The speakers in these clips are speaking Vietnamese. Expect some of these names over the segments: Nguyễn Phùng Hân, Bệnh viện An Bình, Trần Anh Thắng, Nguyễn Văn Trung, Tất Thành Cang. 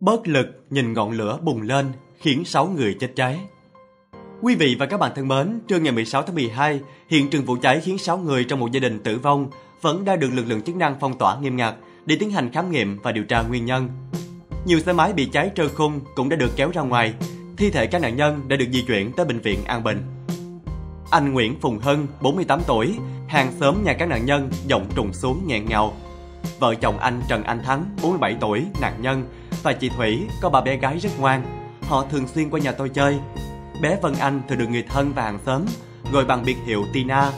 Bất lực nhìn ngọn lửa bùng lên khiến 6 người chết cháy. Quý vị và các bạn thân mến, trưa ngày 16 tháng 12, hiện trường vụ cháy khiến 6 người trong một gia đình tử vong vẫn đang được lực lượng chức năng phong tỏa nghiêm ngặt để tiến hành khám nghiệm và điều tra nguyên nhân. Nhiều xe máy bị cháy trơ khung cũng đã được kéo ra ngoài, thi thể các nạn nhân đã được di chuyển tới bệnh viện An Bình. Anh Nguyễn Phùng Hân, 48 tuổi, hàng xóm nhà các nạn nhân, giọng trùng xuống nghẹn ngào. Vợ chồng anh Trần Anh Thắng, 47 tuổi, nạn nhân, và chị Thủy có 3 bé gái rất ngoan. Họ thường xuyên qua nhà tôi chơi. Bé Vân Anh thường được người thân và hàng xóm gọi bằng biệt hiệu Tina,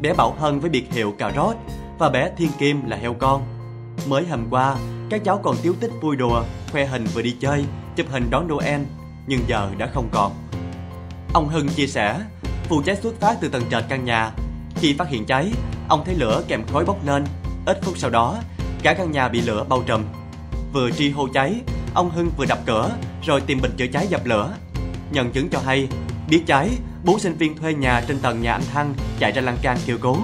bé Bảo Hân với biệt hiệu Cà Rốt và bé Thiên Kim là heo con. Mới hôm qua, các cháu còn tíu tích vui đùa, khoe hình vừa đi chơi, chụp hình đón Noel, nhưng giờ đã không còn. Ông Hưng chia sẻ, vụ cháy xuất phát từ tầng trệt căn nhà. Khi phát hiện cháy, ông thấy lửa kèm khói bốc lên. Ít phút sau đó, cả căn nhà bị lửa bao trùm. Vừa tri hô cháy, ông Hưng vừa đập cửa rồi tìm bình chữa cháy dập lửa. Nhân chứng cho hay, biết cháy, 4 sinh viên thuê nhà trên tầng nhà anh Thăng chạy ra lan can kêu cứu.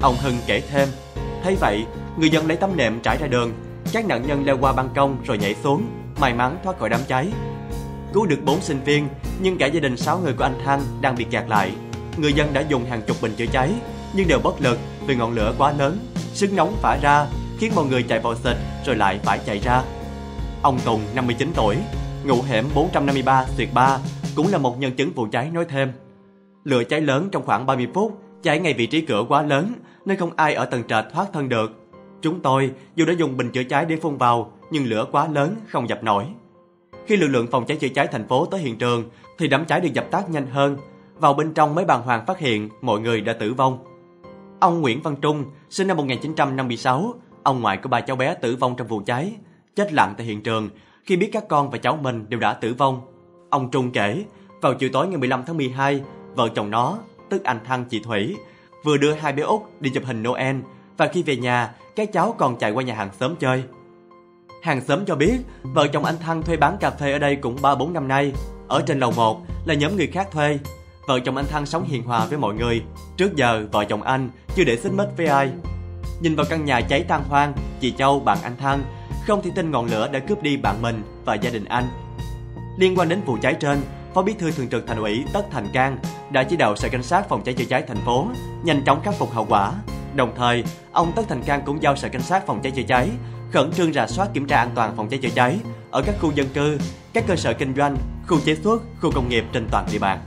Ông Hưng kể thêm, thấy vậy, người dân lấy tấm nệm trải ra đường, các nạn nhân leo qua ban công rồi nhảy xuống, may mắn thoát khỏi đám cháy. Cứu được 4 sinh viên, nhưng cả gia đình 6 người của anh Thăng đang bị kẹt lại. Người dân đã dùng hàng chục bình chữa cháy, nhưng đều bất lực vì ngọn lửa quá lớn, sức nóng phả ra khiến mọi người chạy vào xịt rồi lại phải chạy ra. Ông Tùng, 59 tuổi, ngụ hẻm 453 Xuyệt 3, cũng là một nhân chứng vụ cháy nói thêm. Lửa cháy lớn trong khoảng 30 phút, cháy ngay vị trí cửa quá lớn nên không ai ở tầng trệt thoát thân được. Chúng tôi dù đã dùng bình chữa cháy để phun vào nhưng lửa quá lớn không dập nổi. Khi lực lượng phòng cháy chữa cháy thành phố tới hiện trường thì đám cháy được dập tắt nhanh hơn. Vào bên trong mới bàng hoàng phát hiện mọi người đã tử vong. Ông Nguyễn Văn Trung, sinh năm 1956, ông ngoại của 3 cháu bé tử vong trong vụ cháy, chết lặng tại hiện trường khi biết các con và cháu mình đều đã tử vong. Ông Trung kể, vào chiều tối ngày 15 tháng 12, vợ chồng nó, tức anh Thăng chị Thủy, vừa đưa 2 bé út đi chụp hình Noel và khi về nhà, các cháu còn chạy qua nhà hàng xóm chơi. Hàng xóm cho biết, vợ chồng anh Thăng thuê bán cà phê ở đây cũng 3-4 năm nay, ở trên lầu 1 là nhóm người khác thuê. Vợ chồng anh Thăng sống hiền hòa với mọi người, trước giờ vợ chồng anh chưa để xích mích với ai. Nhìn vào căn nhà cháy tan hoang, chị Châu, bạn anh Thăng, không thể tin ngọn lửa đã cướp đi bạn mình và gia đình anh. Liên quan đến vụ cháy trên, Phó Bí thư Thường trực Thành ủy Tất Thành Cang đã chỉ đạo Sở Cảnh sát Phòng cháy chữa cháy thành phố nhanh chóng khắc phục hậu quả. Đồng thời, ông Tất Thành Cang cũng giao Sở Cảnh sát Phòng cháy chữa cháy khẩn trương rà soát kiểm tra an toàn phòng cháy chữa cháy ở các khu dân cư, các cơ sở kinh doanh, khu chế xuất, khu công nghiệp trên toàn địa bàn.